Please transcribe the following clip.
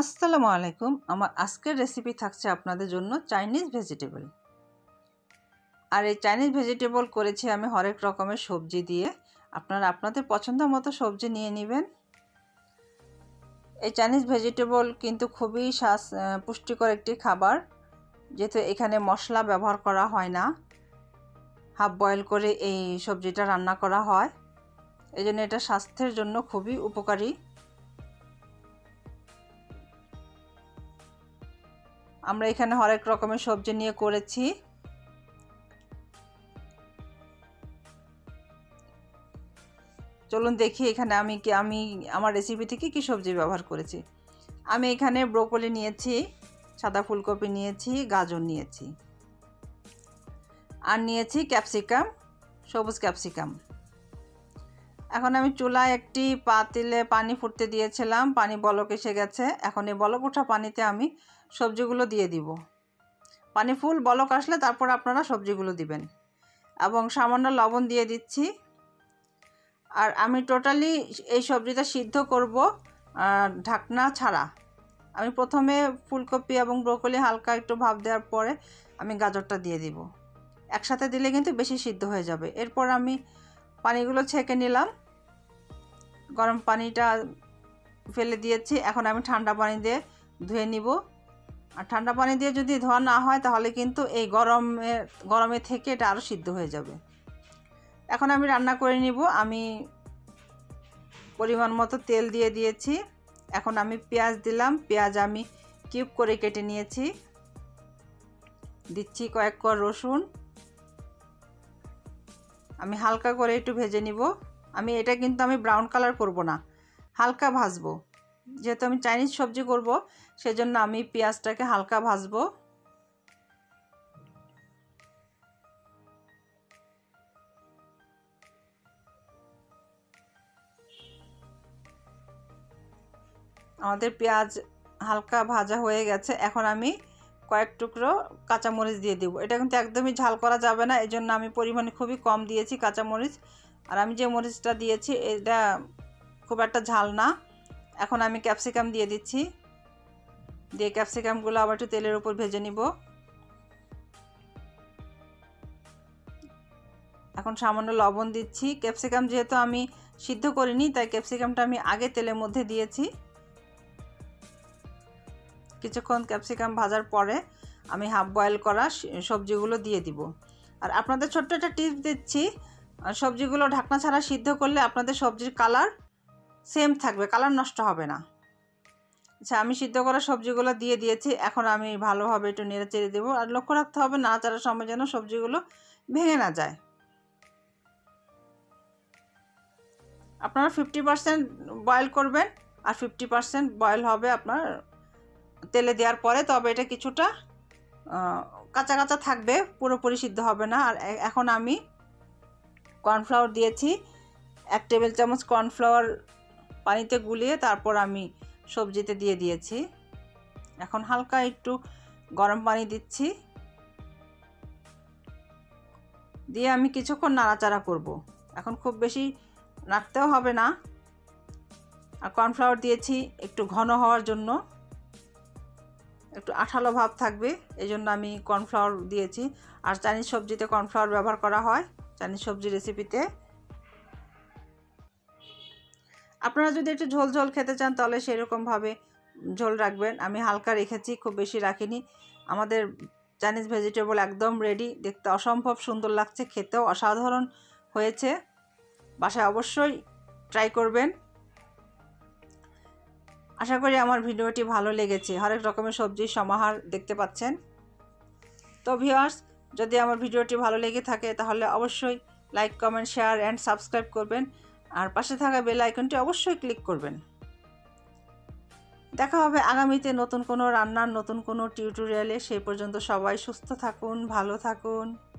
আসসালামু আলাইকুম। আমার আজকের রেসিপি থাকছে আপনাদের জন্য চাইনিজ ভেজিটেবল। আর এই চাইনিজ ভেজিটেবল করেছি আমি হরেক রকমের সবজি দিয়ে। আপনারা আপনাদের পছন্দ মতো সবজি নিয়ে নেবেন। এই চাইনিজ ভেজিটেবল কিন্তু খুবই পুষ্টিকর একটি খাবার, যেহেতু এখানে মশলা ব্যবহার করা হয় না, হাফ বয়েল করে এই সবজিটা রান্না করা হয়, এই জন্য এটা স্বাস্থ্যের জন্য খুবই উপকারী। আমরা এখানে হরেক রকমের সবজি নিয়ে করেছি। চলুন দেখি এখানে আমি আমার রেসিপি থেকে কী সবজি ব্যবহার করেছি। আমি এখানে ব্রোকলি নিয়েছি, সাদা ফুলকপি নিয়েছি, গাজর নিয়েছি, আর নিয়েছি ক্যাপসিকাম, সবুজ ক্যাপসিকাম। এখন আমি চুলায় একটি পাতিলে পানি ফুটতে দিয়েছিলাম, পানি বলক এসে গেছে। এখন এই বলক ওঠা পানিতে আমি সবজিগুলো দিয়ে দিব। পানি ফুল বলক আসলে তারপর আপনারা সবজিগুলো দিবেন, এবং সামান্য লবণ দিয়ে দিচ্ছি। আর আমি টোটালি এই সবজিটা সিদ্ধ করব ঢাকনা ছাড়া। আমি প্রথমে ফুলকপি এবং ব্রোকলি হালকা একটু ভাপ দেওয়ার পরে আমি গাজরটা দিয়ে দিব। একসাথে দিলে কিন্তু বেশি সিদ্ধ হয়ে যাবে। এরপর আমি পানিগুলো ছেঁকে নিলাম, গরম পানিটা ফেলে দিয়েছি। এখন আমি ঠান্ডা পানি দিয়ে ধুয়ে নিব। আর ঠান্ডা পানি দিয়ে যদি ধোয়া না হয় তাহলে কিন্তু এই গরমে থেকে এটা আরও সিদ্ধ হয়ে যাবে। এখন আমি রান্না করে নিব। আমি পরিমাণ মতো তেল দিয়ে দিয়েছি। এখন আমি পেঁয়াজ দিলাম, পেঁয়াজ আমি কিউব করে কেটে নিয়েছি। দিচ্ছি কয়েক কোয়া রসুন, আমি হালকা করে একটু ভেজে নিব। আমি এটা কিন্তু আমি ব্রাউন কালার করব না, হালকা ভাজবো। যেহেতু আমি চাইনিজ সবজি করব সেজন্য আমি পেঁয়াজটাকে হালকা ভাজবো। আমাদের পেঁয়াজ হালকা ভাজা হয়ে গেছে। এখন আমি কয়েক টুকরো কাঁচামরিচ দিয়ে দেবো। এটা কিন্তু একদমই ঝাল করা যাবে না, এই জন্য আমি পরিমাণে খুবই কম দিয়েছি কাঁচামরিচ। আর আমি যে মরিচটা দিয়েছি এটা খুব একটা ঝাল না। এখন আমি ক্যাপসিকাম দিয়ে দিচ্ছি, দিয়ে ক্যাপসিকামগুলো আবার একটু তেলের উপর ভেজে নিব। এখন সামান্য লবণ দিচ্ছি। ক্যাপসিকাম যেহেতু আমি সিদ্ধ করিনি তাই ক্যাপসিকামটা আমি আগে তেলের মধ্যে দিয়েছি। কিছুক্ষণ ক্যাপসিকাম ভাজার পরে আমি হাফ বয়েল করা সবজিগুলো দিয়ে দিব। আর আপনাদের ছোট্ট একটা টিপস দিচ্ছি, সবজিগুলো ঢাকনা ছাড়া সিদ্ধ করলে আপনাদের সবজির কালার সেম থাকবে, কালার নষ্ট হবে না। আচ্ছা, আমি সিদ্ধ করা সবজিগুলো দিয়ে দিয়েছি। এখন আমি ভালোভাবে একটু নেড়ে চেড়ে দেবো। আর লক্ষ্য রাখতে হবে নাড়াচাড়ার সময় যেন সবজিগুলো ভেঙে না যায়। আপনারা 50% বয়েল করবেন, আর 50% বয়েল হবে আপনার তেলে দেওয়ার পরে। তবে এটা কিছুটা কাঁচা কাঁচা থাকবে, পুরোপুরি সিদ্ধ হবে না। আর এখন আমি কর্নফ্লাওয়ার দিয়েছি, 1 টেবিল চামচ কর্নফ্লাওয়ার পানিতে গুলিয়ে তারপর আমি সবজিতে দিয়ে দিয়েছি। এখন হালকা একটু গরম পানি দিচ্ছি, দিয়ে আমি কিছুক্ষণ নাড়াচাড়া করব। এখন খুব বেশি নাড়তেও হবে না। আর কর্নফ্লাওয়ার দিয়েছি একটু ঘন হওয়ার জন্য, একটু আঠালো ভাব থাকবে, এই জন্য আমি কর্নফ্লাওয়ার দিয়েছি। আর চাইনিজ সবজিতে কর্নফ্লাওয়ার ব্যবহার করা হয় চাইনিজ সবজি রেসিপিতে। আপনারা যদি একটু ঝোল ঝোল খেতে চান তাহলে সেরকমভাবে ঝোল রাখবেন। আমি হালকা রেখেছি, খুব বেশি রাখিনি। আমাদের চাইনিজ ভেজিটেবল একদম রেডি। দেখতে অসম্ভব সুন্দর লাগছে, খেতেও অসাধারণ হয়েছে। বাসায় অবশ্যই ট্রাই করবেন। আশা করি আমার ভিডিওটি ভালো লেগেছে। হরেক রকমের সবজির সমাহার দেখতে পাচ্ছেন। তো ভিউয়ার্স, যদি আমার ভিডিওটি ভালো লেগে থাকে তাহলে অবশ্যই like, comment, share and subscribe করবেন। আর পাশে থাকা বেল আইকনটি অবশ্যই ক্লিক করবেন। দেখা হবে আগামীতে নতুন কোনো রান্নার নতুন কোনো টিউটোরিয়ালে। সেই পর্যন্ত সবাই সুস্থ থাকুন, ভালো থাকুন।